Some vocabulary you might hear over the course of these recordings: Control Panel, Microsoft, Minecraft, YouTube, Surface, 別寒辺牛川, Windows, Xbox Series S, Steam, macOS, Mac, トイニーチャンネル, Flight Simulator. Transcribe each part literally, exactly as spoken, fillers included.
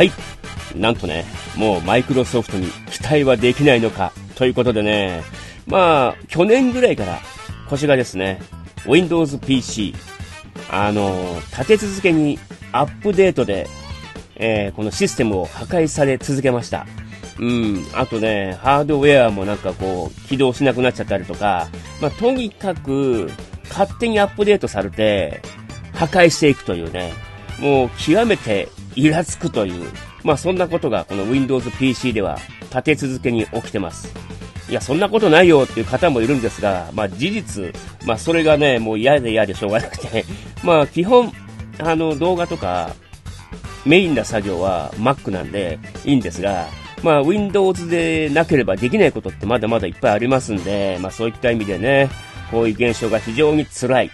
はい、なんとね、もうマイクロソフトに期待はできないのかということでね、まあ去年ぐらいからこちらですね、Windows ピーシー、あの立て続けにアップデートで、えー、このシステムを破壊され続けました。うん、あとね、ハードウェアもなんかこう起動しなくなっちゃったりとか、まあとにかく勝手にアップデートされて破壊していくというね、もう極めてイラつくという、まあそんなことがこの Windows ピーシー では立て続けに起きてます。いや、そんなことないよっていう方もいるんですが、まあ事実、まあそれがね、もう嫌で嫌でしょうがなくて、まあ基本、あの動画とかメインな作業は Mac なんでいいんですが、まあ Windows でなければできないことってまだまだいっぱいありますんで、まあそういった意味でね、こういう現象が非常に辛い。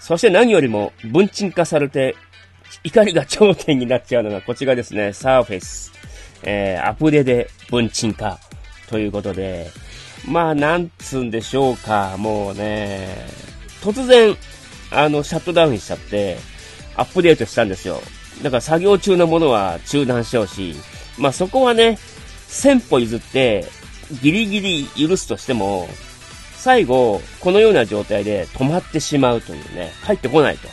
そして何よりも文鎮化されて、怒りが頂点になっちゃうのがこちらですね、サーフェス。えー、アプデで文鎮化ということで、まあなんつうんでしょうか、もうね、突然、あの、シャットダウンしちゃって、アップデートしたんですよ。だから作業中のものは中断しちゃうし、まあそこはね、千歩譲って、ギリギリ許すとしても、最後、このような状態で止まってしまうというね、帰ってこないと。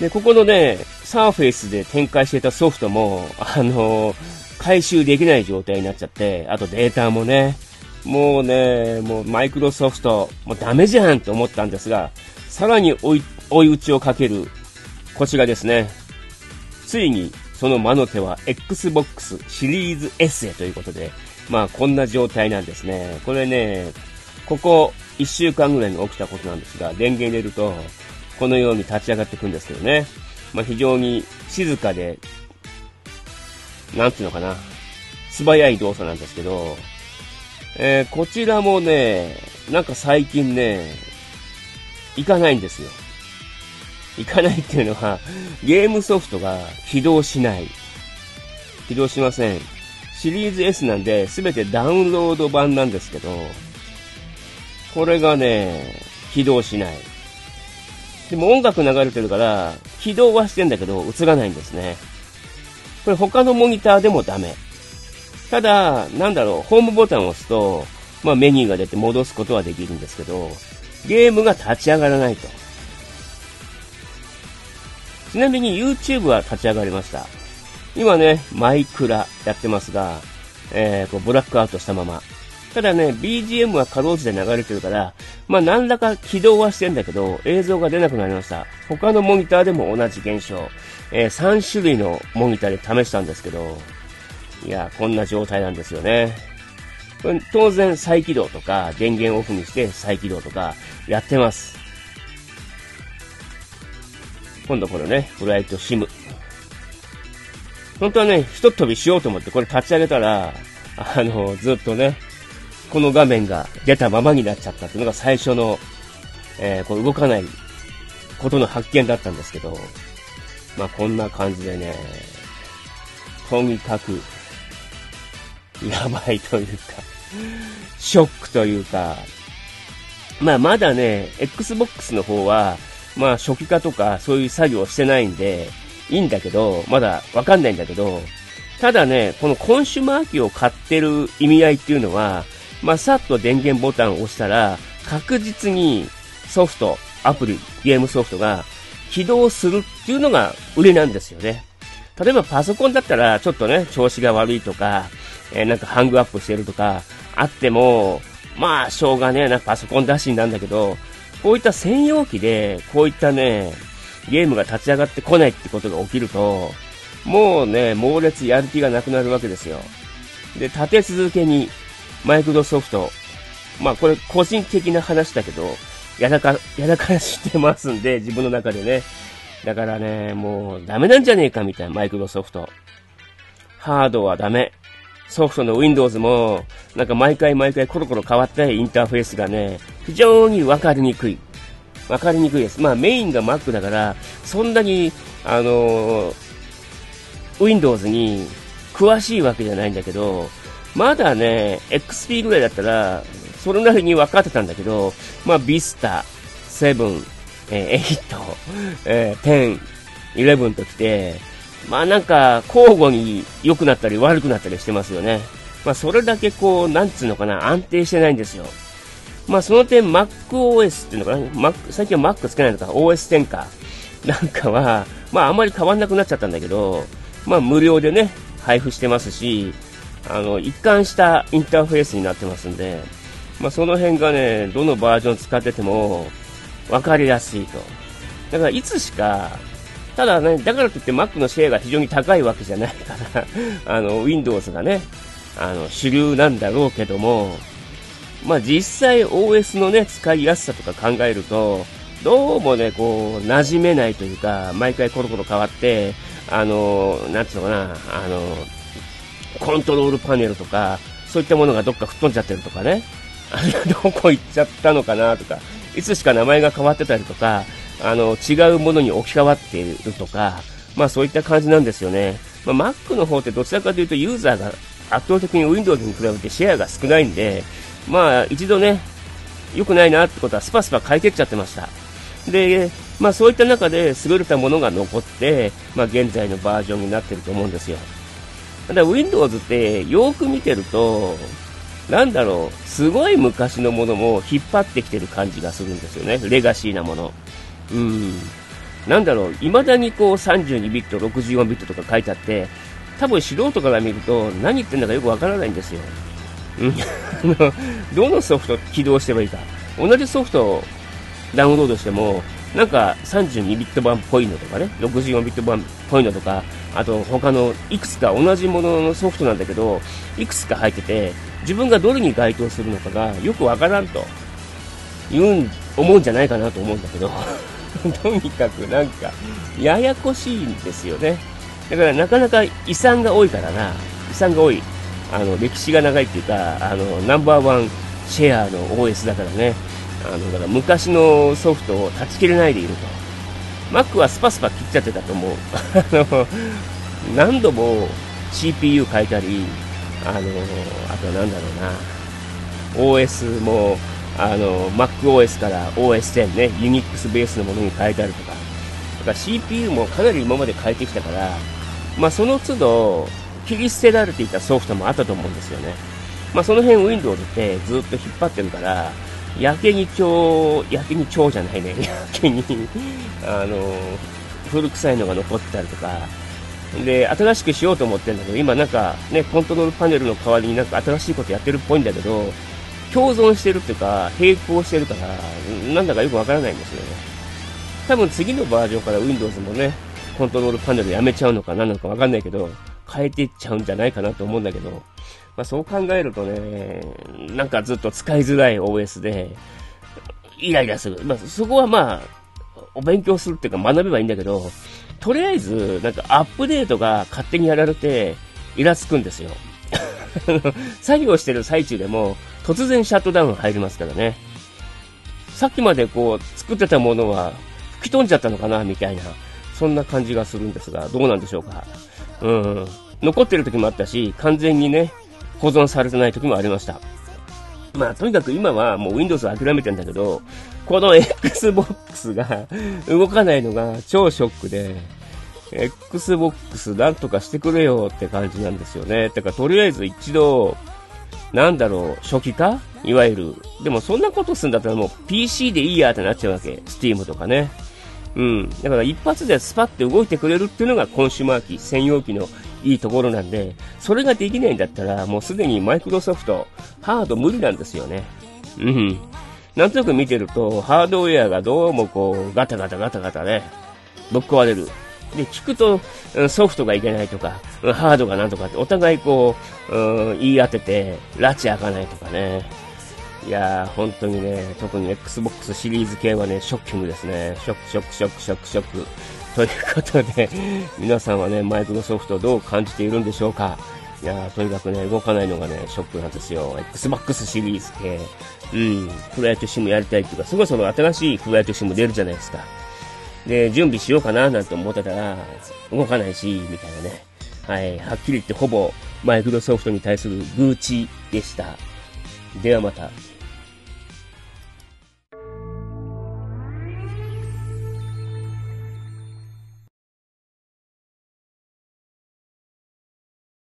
で、ここのね、サーフェイスで展開していたソフトも、あのー、回収できない状態になっちゃって、あとデータもね、もうね、もうマイクロソフト、もうダメじゃんと思ったんですが、さらに追い、追い打ちをかける、こちらですね。ついに、その魔の手は Xbox シリーズ S へということで、まあこんな状態なんですね。これね、ここいっしゅうかんぐらいに起きたことなんですが、電源入れると、このように立ち上がっていくんですけどね。まあ、非常に静かで、なんていうのかな。素早い動作なんですけど、えー、こちらもね、なんか最近ね、いかないんですよ。いかないっていうのは、ゲームソフトが起動しない。起動しません。シリーズ S なんで、すべてダウンロード版なんですけど、これがね、起動しない。でも音楽流れてるから、起動はしてんだけど、映らないんですね。これ他のモニターでもダメ。ただ、なんだろう、ホームボタンを押すと、まあメニューが出て戻すことはできるんですけど、ゲームが立ち上がらないと。ちなみに YouTube は立ち上がりました。今ね、マイクラやってますが、えー、こうブラックアウトしたまま。ただね、ビージーエム はかろうじて流れてるから、まあ何らか起動はしてんだけど、映像が出なくなりました。他のモニターでも同じ現象。えー、さんしゅるいのモニターで試したんですけど、いや、こんな状態なんですよね。当然再起動とか、電源オフにして再起動とか、やってます。今度これね、フライトシム。本当はね、ひとっ飛びしようと思ってこれ立ち上げたら、あの、ずっとね、この画面が出たままになっちゃったっていうのが最初の、えー、こう動かないことの発見だったんですけど、まあこんな感じでね、とにかく、やばいというか、ショックというか、まあまだね、Xbox の方は、まあ初期化とかそういう作業をしてないんで、いいんだけど、まだわかんないんだけど、ただね、このコンシュマー機を買ってる意味合いっていうのは、まあ、さっと電源ボタンを押したら、確実にソフト、アプリ、ゲームソフトが起動するっていうのが売りなんですよね。例えばパソコンだったら、ちょっとね、調子が悪いとか、えー、なんかハングアップしてるとか、あっても、まあ、しょうがねえな、パソコン出しになるんだけど、こういった専用機で、こういったね、ゲームが立ち上がってこないってことが起きると、もうね、猛烈やる気がなくなるわけですよ。で、立て続けに、マイクロソフト、まあこれ個人的な話だけど、やらか、やらかしてますんで、自分の中でね。だからね、もうダメなんじゃねえかみたいな、マイクロソフト。ハードはダメ。ソフトの Windows も、なんか毎回毎回コロコロ変わったインターフェースがね、非常にわかりにくい。わかりにくいです。まあメインが Mac だから、そんなに、あのー、Windows に詳しいわけじゃないんだけど、まだね、エックスピー ぐらいだったら、それなりに分かってたんだけど、まあ、Vista、セブン、えー、エイト、えー、テン、イレブンときて、まあなんか交互に良くなったり悪くなったりしてますよね。まあそれだけこうなんつうのかな、安定してないんですよ。まあその点 macOS っていうのかな、Mac、最近は Mac つけないのか オーエステン かなんかはまああんまり変わんなくなっちゃったんだけど、まあ無料でね配布してますし、あの一貫したインターフェースになってますんで、まあその辺がねどのバージョン使ってても分かりやすいと。だからいつしか、ただね、だからといって Mac のシェアが非常に高いわけじゃないからあの Windows がねあの主流なんだろうけども、まあ実際 オーエス のね使いやすさとか考えるとどうもねこう馴染めないというか、毎回コロコロ変わって、あのなんていうのかな、あのコントロールパネルとかそういったものがどっか吹っ飛んじゃってるとかね、あれはどこ行っちゃったのかなとか、いつしか名前が変わってたりとか、あの違うものに置き換わっているとか、まあそういった感じなんですよね。まあ、Mac の方ってどちらかというとユーザーが圧倒的に Windows に比べてシェアが少ないんで、まあ一度ね良くないなってことはスパスパ変えてっちゃってました。で、まあそういった中で優れたものが残って、まあ現在のバージョンになってると思うんですよ。ただ Windows ってよく見てると、なんだろう、すごい昔のものも引っ張ってきてる感じがするんですよね。レガシーなもの。うん。なんだろう、未だにこうさんじゅうにビット、ろくじゅうよんビットとか書いてあって、多分素人から見ると何言ってんだかよくわからないんですよ。うん。どのソフト起動してもいいか。同じソフトをダウンロードしても、なんかさんじゅうにビット版っぽいのとかね、ろくじゅうよんビット版っぽいのとか、あと他のいくつか同じもののソフトなんだけど、いくつか入ってて、自分がどれに該当するのかがよくわからんと言う思うんじゃないかなと思うんだけどとにかくなんかややこしいんですよね。だからなかなか遺産が多いからな、遺産が多い、あの歴史が長いっていうか、あのナンバーワンシェアの オーエス だからね、あのだから昔のソフトを断ち切れないでいると。 Mac はスパスパ切っちゃってたと思う何度も シーピーユー 変えたり、あのあとなんだろうな、 オーエス もあの MacOS から オーエステン ね、ユニックスベースのものに変えたりとか、だから シーピーユー もかなり今まで変えてきたから、まあ、その都度切り捨てられていたソフトもあったと思うんですよね。まあ、その辺 Windows ってずっと引っ張ってるから、やけに超、やけに超じゃないね、やけにあの古臭いのが残ってたりとか、で新しくしようと思ってるんだけど、今なんかねコントロールパネルの代わりになんか新しいことやってるっぽいんだけど、共存してるっていうか並行してるからなんだかよくわからないんですよね。多分次のバージョンから Windows もねコントロールパネルやめちゃうのか何なのかわかんないけど、変えていっちゃうんじゃないかなと思うんだけど、まあそう考えるとね、なんかずっと使いづらい オーエス でイライラする。まあそこはまあお勉強するっていうか学べばいいんだけど、とりあえずなんかアップデートが勝手にやられてイラつくんですよ作業してる最中でも突然シャットダウン入りますからね。さっきまでこう作ってたものは吹き飛んじゃったのかなみたいな、そんな感じがするんですが、どうなんでしょうか。うん、残ってる時もあったし、完全にね保存されてない時もありました。まあとにかく今はもう Windows を諦めてんだけど、この Xbox が動かないのが超ショックで、 Xbox なんとかしてくれよって感じなんですよね。だからとりあえず一度なんだろう、初期化いわゆる。でもそんなことするんだったらもう ピーシー でいいやってなっちゃうわけ、 Steam とかね。うん、だから一発でスパッて動いてくれるっていうのがコンシューマー機専用機のいいところなんで、それができないんだったらもうすでにマイクロソフトハード無理なんですよね。うん、なんとなく見てるとハードウェアがどうもこうガタガタガタガタねぶっ壊れる。で聞くとソフトがいけないとかハードがなんとかってお互いこう、うん、言い当てて拉致開かないとかね。いやー本当にね、特に Xbox シリーズ系はねショッキングですね。ショックショックショックショックショックということで皆さんはねマイクロソフトどう感じているんでしょうか。いやーとにかくね動かないのがねショックなんですよ、 Xbox シリーズ系。うん、フライトシムやりたいっていうか、すごいその新しいフライトシム出るじゃないですか。で準備しようかななんて思ってたら動かないしみたいなね。はい、はっきり言ってほぼマイクロソフトに対する愚痴でした。ではまた。